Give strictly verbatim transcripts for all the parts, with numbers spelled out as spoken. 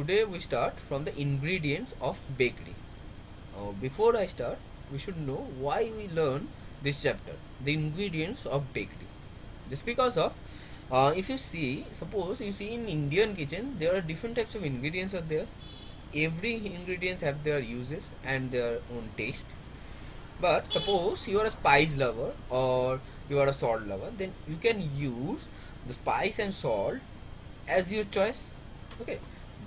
today we start from the ingredients of bakery. Uh, before I start, we should know why we learn this chapter, the ingredients of bakery. Just because of uh, if you see, suppose you see in Indian kitchen, there are different types of ingredients are there. Every ingredients have their uses and their own taste. But suppose you are a spice lover or you are a salt lover, then you can use the spice and salt as your choice. Okay,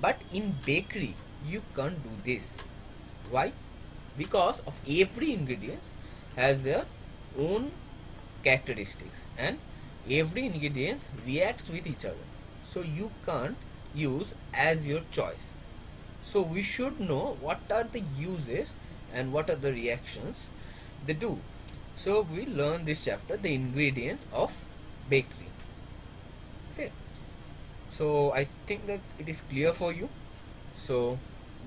but in bakery you can't do this. Why? Because of every ingredients has their own characteristics and every ingredients reacts with each other, so you can't use as your choice. So we should know what are the uses and what are the reactions they do. So we learn this chapter, the ingredients of bakery. Okay, so I think that it is clear for you. So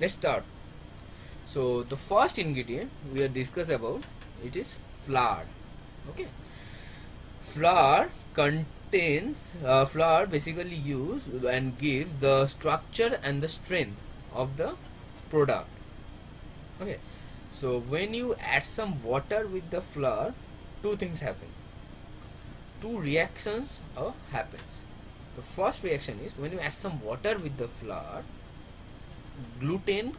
let's start. So the first ingredient we are discuss about, it is flour. Okay, flour contains uh, flour basically use and gives the structure and the strength of the product. Okay, so when you add some water with the flour, two things happen, two reactions uh, happens. The first reaction is when you add some water with the flour, gluten,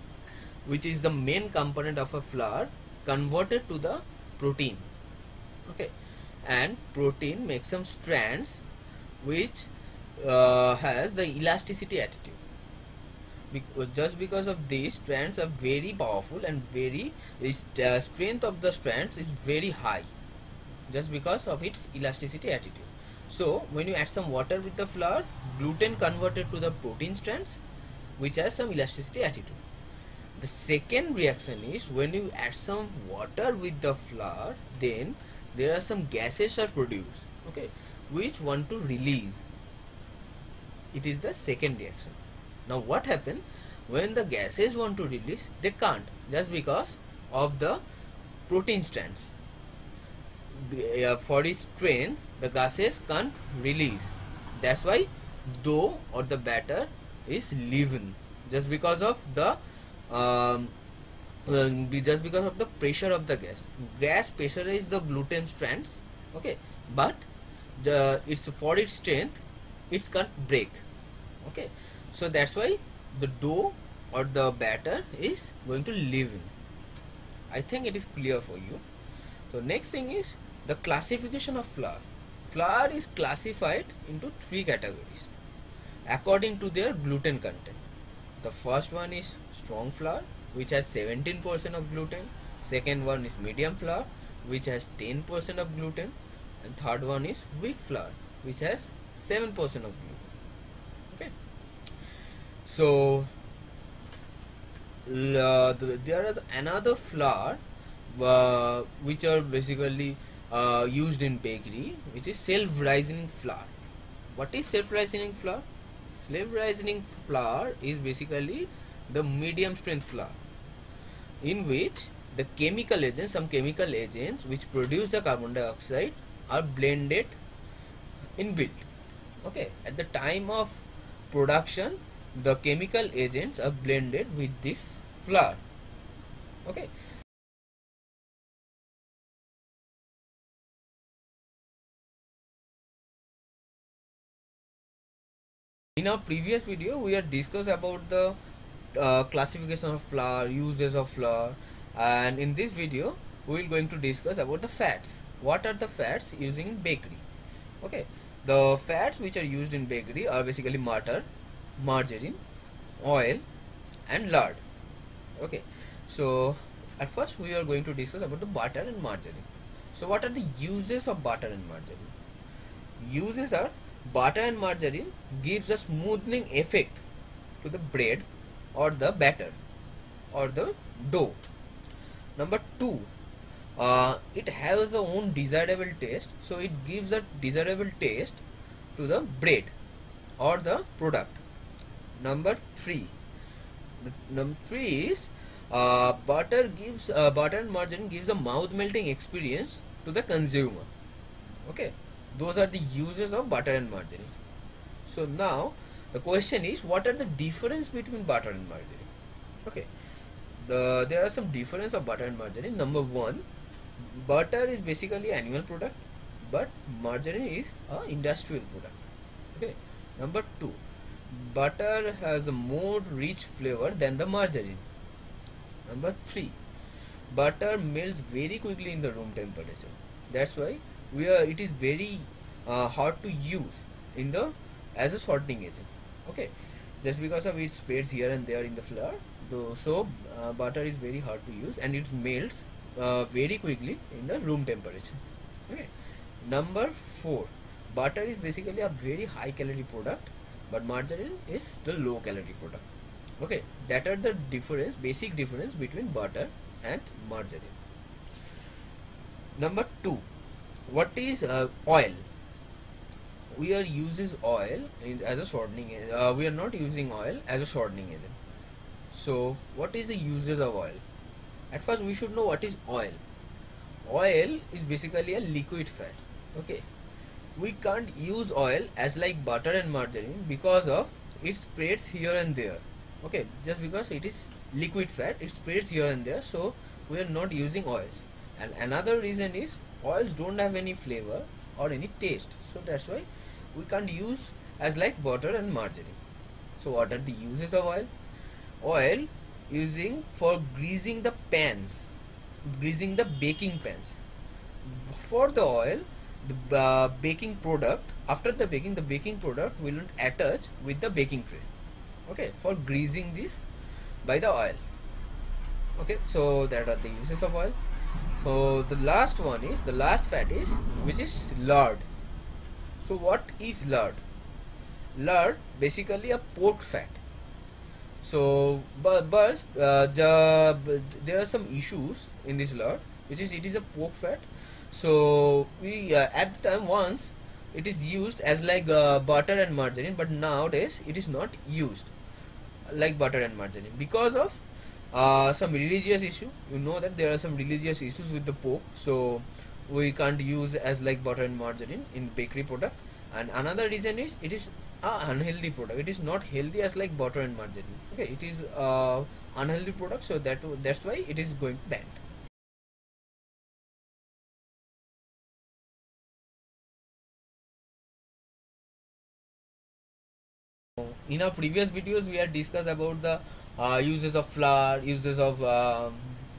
which is the main component of a flour, converted to the protein. Okay, and protein makes some strands which uh, has the elasticity attitude. Because just because of these, strands are very powerful and very uh, strength of the strands is very high just because of its elasticity attitude. So when you add some water with the flour, gluten converted to the protein strands which has some elasticity attitude. The second reaction is when you add some water with the flour, then there are some gases are produced, okay, which want to release. It is the second reaction. Now what happens when the gases want to release? They can't just because of the protein strands. For its strength, the gases can't release. That's why dough or the batter is leaven, just because of the um, just because of the pressure of the gas. Gas pressurizes the gluten strands. Okay, but the it's for its strength, it can't break. Okay. So that's why the dough or the batter is going to leaven. I think it is clear for you. So next thing is the classification of flour. Flour is classified into three categories according to their gluten content. The first one is strong flour, which has seventeen percent of gluten. Second one is medium flour, which has ten percent of gluten. And third one is weak flour, which has seven percent of gluten. So uh, there is another flour uh, which are basically uh, used in bakery, which is self-raising flour. What is self-raising flour? Self-raising flour is basically the medium strength flour, in which the chemical agents, some chemical agents which produce the carbon dioxide, are blended inbuilt. Okay, at the time of production, the chemical agents are blended with this flour. Okay, in our previous video we had discussed about the uh, classification of flour, uses of flour, and in this video we are going to discuss about the fats. What are the fats using bakery? Okay, the fats which are used in bakery are basically butter, margarine, oil, and lard. Okay, so at first we are going to discuss about the butter and margarine. So what are the uses of butter and margarine? Uses are butter and margarine gives a smoothing effect to the bread or the batter or the dough. Number two, uh, it has its own desirable taste, so it gives a desirable taste to the bread or the product. Number three, the number three is uh, butter gives uh, butter and margarine gives a mouth melting experience to the consumer. Okay, those are the uses of butter and margarine. So now The question is, what are the difference between butter and margarine? Okay, the, there are some difference of butter and margarine. Number one, butter is basically animal product, but margarine is a industrial product. Okay. Number two, butter has a more rich flavor than the margarine. Number three, butter melts very quickly in the room temperature. That's why we are. It is very uh, hard to use in the as a sorting agent. Okay, just because of it spreads here and there in the flour. Though, so uh, butter is very hard to use and it melts uh, very quickly in the room temperature. Okay. Number four, butter is basically a very high calorie product, but margarine is the low calorie product. Okay, that are the difference, basic difference between butter and margarine. Number two, what is uh, oil? We are uses oil in, as a shortening. Uh, we are not using oil as a shortening agent. So, what is the uses of oil? At first, we should know what is oil. Oil is basically a liquid fat. Okay, we can't use oil as like butter and margarine because of it spreads here and there. Okay, just because it is liquid fat, it spreads here and there. So we are not using oils. And another reason is oils don't have any flavor or any taste. So that's why we can't use as like butter and margarine. So what are the uses of oil? Oil using for greasing the pans, greasing the baking pans. For the oil, the uh, baking product, after the baking, the baking product will not attach with the baking tray. Okay, for greasing this by the oil. Okay, so that are the uses of oil. So the last one is, the last fat is, which is lard. So what is lard? Lard basically a pork fat. So but, but uh, the, there are some issues in this lard, which is it is a pork fat. So we uh, at the time once it is used as like uh, butter and margarine, but nowadays it is not used like butter and margarine because of uh, some religious issue. You know that there are some religious issues with the pork, so we can't use as like butter and margarine in bakery product. And another reason is it is an unhealthy product. It is not healthy as like butter and margarine. Okay, it is uh, unhealthy product, so that that's why it is going banned. In our previous videos, we had discussed about the uh, uses of flour, uses of um,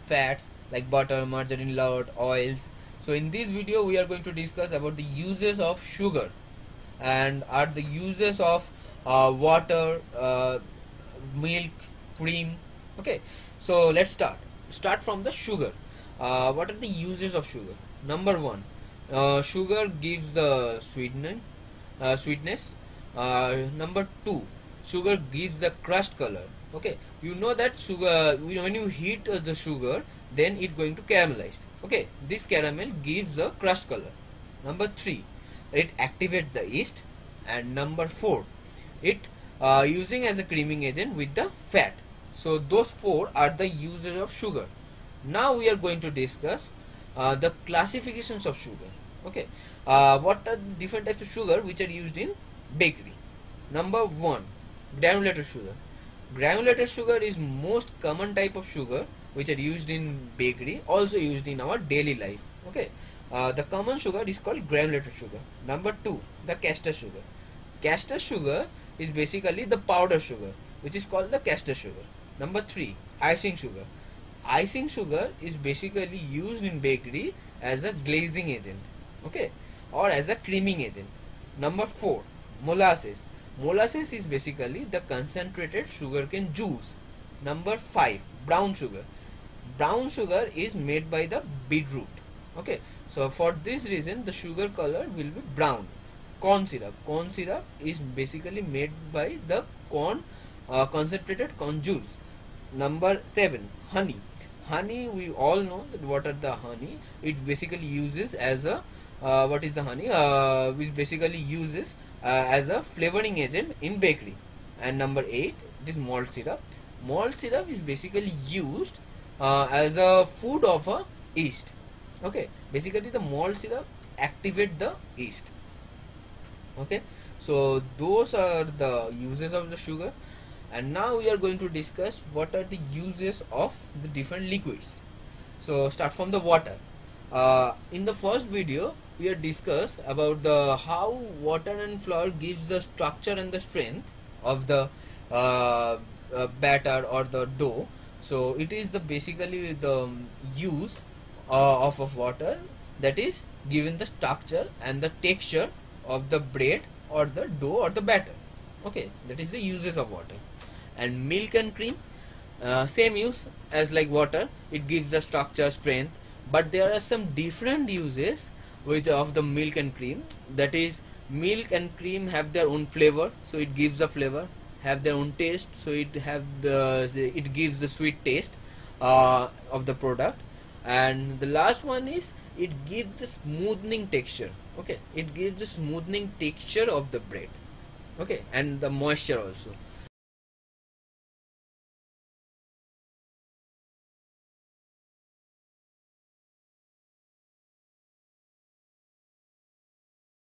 fats like butter, margarine, lard, oils. So in this video, we are going to discuss about the uses of sugar and are the uses of uh, water, uh, milk, cream. Okay, so let's start. Start from the sugar. Uh, what are the uses of sugar? Number one, uh, sugar gives the sweetening, uh, sweetness. Uh, number two, sugar gives the crust color. Okay, you know that sugar, when you heat uh, the sugar, then it's going to caramelize. Okay, this caramel gives the crust color. Number three, it activates the yeast. And number four, it uh, using as a creaming agent with the fat. So those four are the uses of sugar. Now we are going to discuss uh, the classifications of sugar. Okay, uh, what are the different types of sugar which are used in bakery? Number one, granulated sugar. Granulated sugar is most common type of sugar which are used in bakery, also used in our daily life. Okay, uh, the common sugar is called granulated sugar. Number two, the caster sugar. Caster sugar is basically the powder sugar, which is called the caster sugar. Number three, icing sugar. Icing sugar is basically used in bakery as a glazing agent, okay, or as a creaming agent. Number four, molasses. Molasses is basically the concentrated sugarcane juice. Number five, brown sugar. Brown sugar is made by the beetroot. Okay, so for this reason the sugar color will be brown. Corn syrup. Corn syrup is basically made by the corn uh, concentrated corn juice. Number seven, honey. Honey, we all know that what are the honey. It basically uses as a Uh, what is the honey? Uh, which basically uses uh, as a flavoring agent in bakery. And number eight, this malt syrup. Malt syrup is basically used uh, as a food of a yeast. Okay, basically the malt syrup activate the yeast. Okay, So those are the uses of the sugar, and now we are going to discuss what are the uses of the different liquids. So start from the water. Uh, in the first video we had discussed about the how water and flour gives the structure and the strength of the uh, uh, batter or the dough. So it is the basically the use uh, of, of water that is given the structure and the texture of the bread or the dough or the batter. Okay, that is the uses of water. And milk and cream, uh, same use as like water, it gives the structure, strength. But there are some different uses which of the milk and cream, that is milk and cream have their own flavor, so it gives the flavor, have their own taste, so it have the it gives the sweet taste uh, of the product. And the last one is it gives the smoothing texture. Okay, it gives the smoothing texture of the bread. Okay, and the moisture also.